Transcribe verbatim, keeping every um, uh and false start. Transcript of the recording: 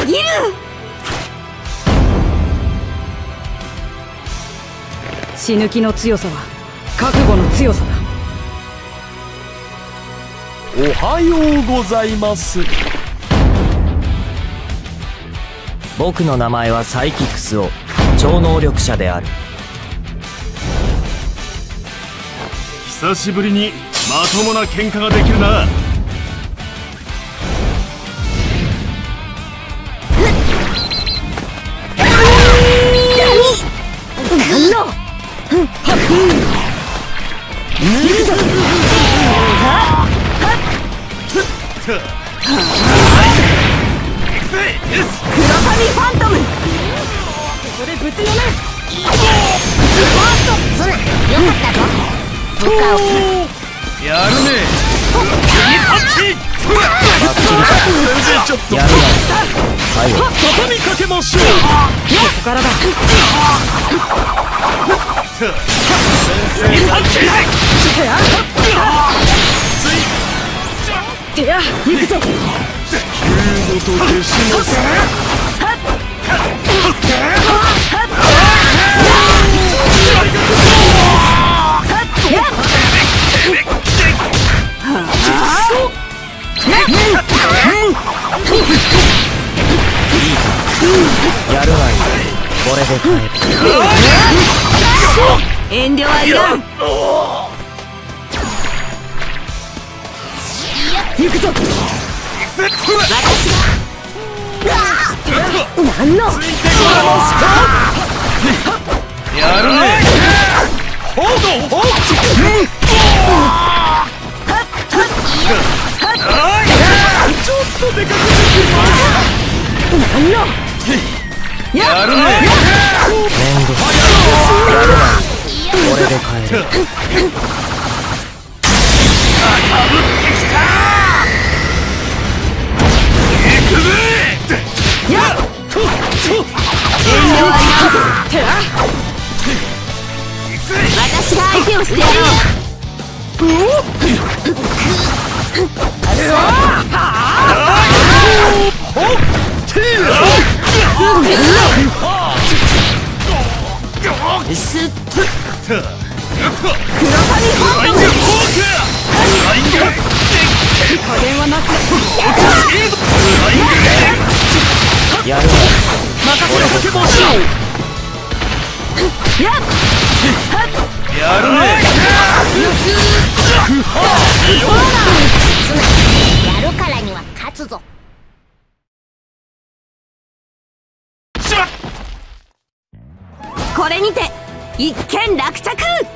あげる。死ぬ気の強さは覚悟の強さだ。おはようございます。僕の名前はサイキクスオ、超能力者である。久しぶりにまともな喧嘩ができるな。遠慮はいらん。行くぞ。何の。やるね。ほどほ。ちょっとでかくしてきます。何の。やるね。俺で帰る。あ、かぶってきた。いくぜ。やっとっと。私が相手をしてやる。黒髪ファントム。やるからには勝つぞ。これにて一件落着。